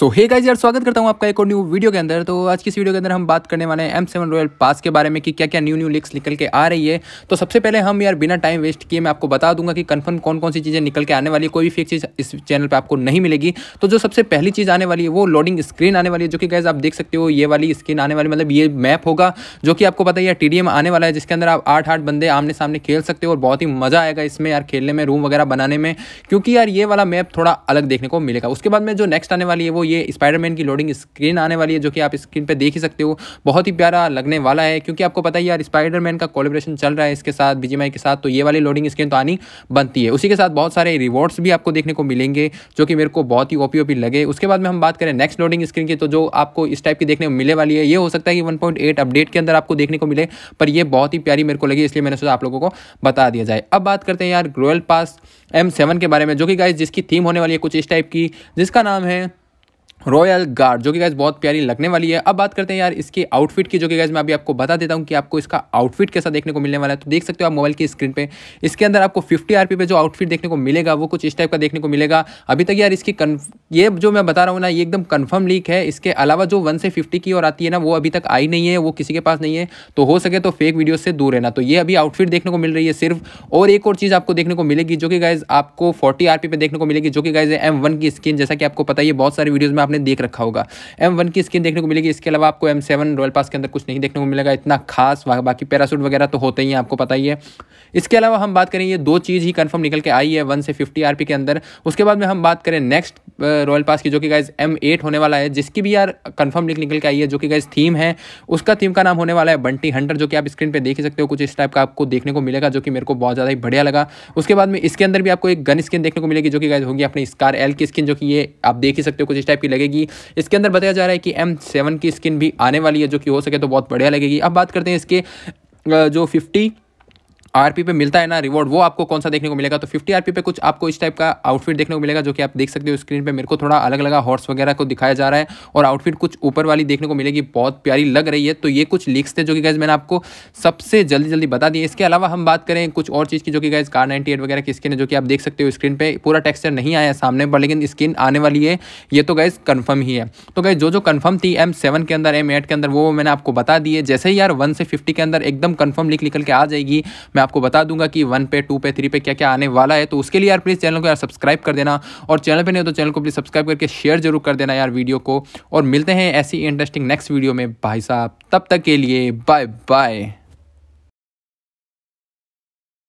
सो hey guys यार, स्वागत करता हूँ आपका एक और न्यू वीडियो के अंदर। तो आज की इस वीडियो के अंदर हम बात करने वाले हैं M7 रॉयल पास के बारे में कि क्या क्या न्यू लीक्स निकल के आ रही है। तो सबसे पहले हम यार बिना टाइम वेस्ट किए मैं आपको बता दूंगा कि कन्फर्म कौन कौन सी चीज़ें निकल के आने वाली है। कोई भी फेक चीज़ इस चैनल पर आपको नहीं मिलेगी। तो जो सबसे पहली चीज़ आने वाली है वो लोडिंग स्क्रीन आने वाली है, जो कि गाइस आप देख सकते हो ये वाली स्क्रीन आने वाली, मतलब ये मैप होगा जो कि आपको पता है TDM आने वाला है, जिसके अंदर आप 8-8 बंदे आमने सामने खेल सकते हो और बहुत ही मज़ा आएगा इसमें यार खेलने में, रूम वगैरह बनाने में, क्योंकि यार ये वाला मैप थोड़ा अलग देखने को मिलेगा। उसके बाद में जो नेक्स्ट आने वाली है वो ये स्पाइडरमैन की लोडिंग स्क्रीन आने वाली है, जो कि आप स्क्रीन पे देख ही सकते हो, बहुत ही प्यारा लगने वाला है, क्योंकि आपको पता है यार स्पाइडरमैन का कोलैबोरेशन चल रहा है इसके साथ BGMI के साथ। तो ये वाली लोडिंग स्क्रीन तो आनी बनती है। उसी के साथ बहुत सारे रिवॉर्ड्स भी आपको देखने को मिलेंगे, जो कि मेरे को बहुत ही ओपी लगे। उसके बाद में हम बात करें नेक्स्ट लोडिंग स्क्रीन की, तो जो आपको इस टाइप की देखने को मिलने वाली है, ये हो सकता है कि 1.8 अपडेट के अंदर आपको देखने को मिले, पर यह बहुत ही प्यारी मेरे को लगी, इसलिए मैंने सोचा आप लोगों को बता दिया जाए। अब बात करते हैं यार रॉयल पास M7 के बारे में, जो कि गाइस जिसकी थीम होने वाली है कुछ इस टाइप की, जिसका नाम है रॉयल गार्ड, जो कि गाइस बहुत प्यारी लगने वाली है। अब बात करते हैं यार इसके आउटफिट की, जो कि गाइस मैं अभी आपको बता देता हूं कि आपको इसका आउटफिट कैसा देखने को मिलने वाला है। तो देख सकते हो आप मोबाइल की स्क्रीन पे, इसके अंदर आपको 50 RP पे जो आउटफिट देखने को मिलेगा वो कुछ इस टाइप का देखने को मिलेगा। अभी तक यार इसकी ये जो मैं बता रहा हूँ ना, ये एकदम कन्फर्म लीक है। इसके अलावा जो 1 से 50 की और आती है ना, वो अभी तक आई नहीं है, वो किसी के पास नहीं है। तो हो सके तो फेक वीडियो से दूर रहना। तो ये अभी आउटफिट देखने को मिल रही है सिर्फ। और एक और चीज़ आपको देखने को मिलेगी, जो कि गाइस आपको 40 RP पे देखने को मिलेगी, जो कि गाइस M1 की स्किन, जैसा कि आपको पता है बहुत सारे वीडियोज़ में आपने देख रखा होगा, M1 की स्किन देखने को मिलेगी। इसके अलावा आपको M7 रॉयल पास के अंदर कुछ नहीं देखने को मिलेगा इतना खास, बाकी पैरासूट वगैरह तो होते ही हैं, आपको पता ही है। इसके अलावा हम बात करें, ये दो चीज़ ही कंफर्म निकल के आई है 1 से 50 RP के अंदर। उसके बाद में हम बात करें नेक्स्ट रॉयल पास की, जो कि गाइस M8 होने वाला है, जिसकी भी यार कंफर्म लिख निकल के आई है, जो कि गाइस थीम है, उसका थीम का नाम होने वाला है बंटी हंटर, जो कि आप स्क्रीन पे देख ही सकते हो, कुछ इस टाइप का आपको देखने को मिलेगा, जो कि मेरे को बहुत ज़्यादा ही बढ़िया लगा। उसके बाद में इसके अंदर भी आपको एक गन स्किन देखने को मिलेगी, जो कि गाइस होगी अपनी SCAR-L की स्किन, जो कि ये आप देख ही सकते हो कुछ इस टाइप की लगेगी। इसके अंदर बताया जा रहा है कि M7 की स्किन भी आने वाली है, जो कि हो सके तो बहुत बढ़िया लगेगी। अब बात करते हैं इसके जो 50 RP पे मिलता है ना रिवॉर्ड, वो आपको कौन सा देखने को मिलेगा। तो 50 RP पे कुछ आपको इस टाइप का आउटफिट देखने को मिलेगा, जो कि आप देख सकते हो स्क्रीन पे, मेरे को थोड़ा अलग लगा, हॉर्स वगैरह को दिखाया जा रहा है और आउटफिट कुछ ऊपर वाली देखने को मिलेगी, बहुत प्यारी लग रही है। तो ये कुछ लीक्स थे जो कि गाइस मैंने आपको सबसे जल्दी बता दिए। इसके अलावा हम बात करें कुछ और चीज़ की, जो कि गाइस CAR98 वगैरह की स्किन है, जो कि आप देख सकते हो स्क्रीन पर। पूरा टेक्स्चर नहीं आया सामने पर, लेकिन स्किन आने वाली है, ये तो गाइस कन्फर्म ही है। तो गाइस जो कन्फर्म थी M7 के अंदर, M8 के अंदर, वो मैंने आपको बता दिए। जैसे ही यार 1 से 50 के अंदर एकदम कन्फर्म लीक निकल के आ जाएगी, मैं आपको बता दूंगा कि 1 पे 2 पे 3 पे क्या क्या आने वाला है। तो उसके लिए यार प्लीज़ चैनल को यार सब्सक्राइब कर देना, और चैनल पे नहीं हो तो चैनल को प्लीज़ सब्सक्राइब करके शेयर जरूर कर देना यार वीडियो को। और मिलते हैं ऐसी इंटरेस्टिंग नेक्स्ट वीडियो में भाई साहब, तब तक के लिए बाय बाय।